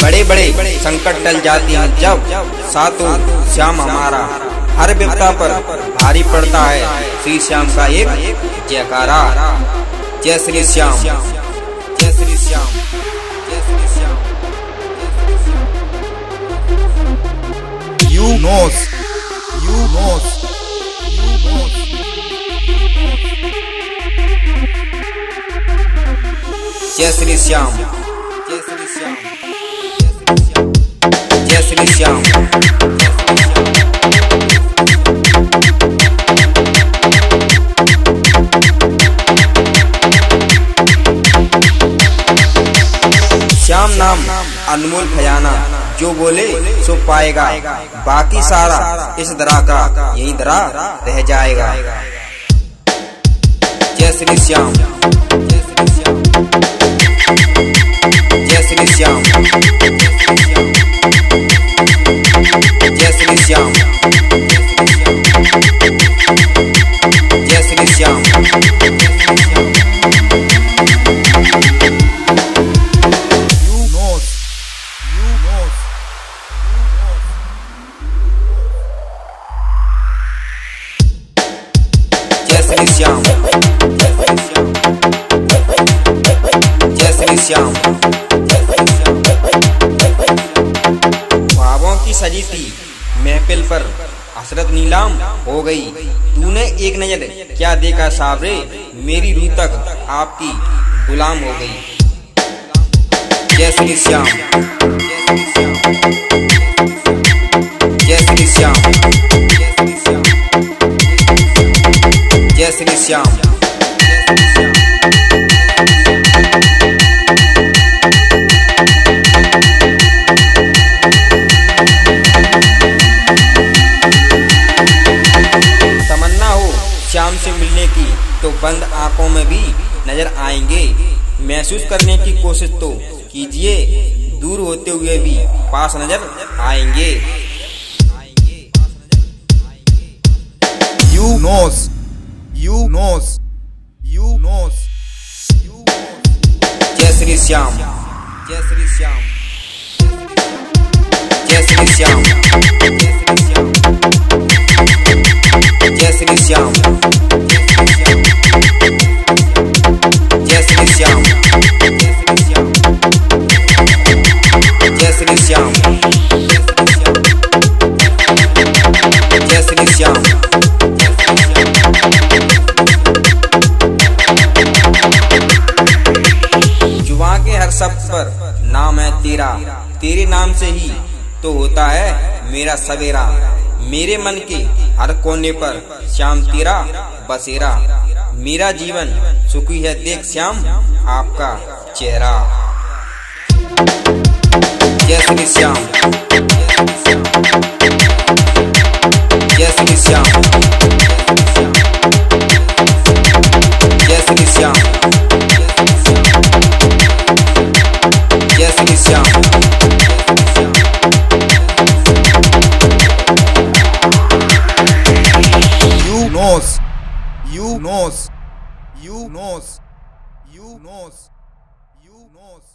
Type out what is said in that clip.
बड़े बड़े संकट टल जाते हैं जब सातों श्याम हमारा। हर विपदा पर भारी पड़ता है श्री श्याम का एक जयकारा। जय श्री श्याम, जय श्री श्याम, जय श्री श्याम। यूनोश, यूनोश, यूनोश। जय श्री श्याम, जय श्री श्याम, जय श्री श्याम, श्याम नाम अनमोल खजाना, जो बोले सो पाएगा, बाकी सारा इस दरा का यही दरा रह जाएगा। जय श्री श्याम, जय श्री श्याम, जय श्री श्याम, जय श्री श्याम, जय श्री श्याम। जय श्री श्याम, जय श्री श्याम। भावों की सजी थी महफिल पर हसरत नीलाम हो गई। तूने एक नजर क्या देखा साबरे, मेरी रूह तक आपकी गुलाम हो गई। जय श्री श्याम, जय श्री श्याम, जय श्री श्याम, तमन्ना हो श्याम से मिलने की तो बंद आंखों में भी नजर आएंगे। महसूस करने की कोशिश तो कीजिए, दूर होते हुए भी पास नजर आएंगे। यूनोश, यूनोश, यूनोश। जय श्री श्याम, जय श्री श्याम, जय श्री श्याम, जय श्री श्याम, जय श्री श्याम, जय श्री श्याम, जय श्री श्याम। जुबां के हर शब्द पर नाम है तेरा, तेरे नाम से ही तो होता है मेरा सवेरा। मेरे मन के हर कोने पर श्याम तेरा बसेरा। मेरा जीवन सुखी है देख श्याम आपका चेहरा। जय श्री श्याम, जय श्री श्याम, जय श्री श्याम, जय श्री श्याम। यूनोश, यूनोश, यूनोश, यूनोश, यूनोश।